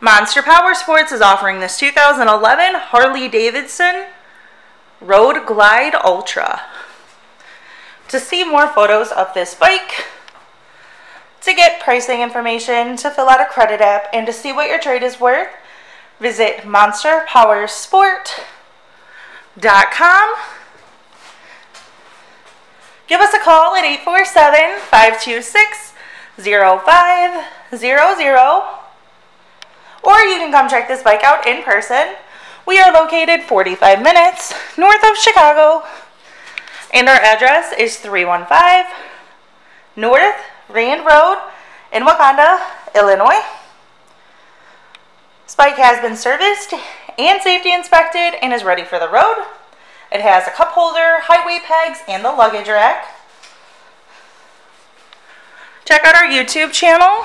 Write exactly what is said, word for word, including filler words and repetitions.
Monster Power Sports is offering this two thousand eleven Harley-Davidson Road Glide Ultra. To see more photos of this bike, to get pricing information, to fill out a credit app, and to see what your trade is worth, visit monster powersport dot com. Give us a call at eight four seven, five two six, zero five zero zero. Or you can come check this bike out in person. We are located forty-five minutes north of Chicago, and our address is three one five North Rand Road in Wauconda, Illinois. This bike has been serviced and safety inspected and is ready for the road. It has a cup holder, highway pegs, and the luggage rack. Check out our YouTube channel.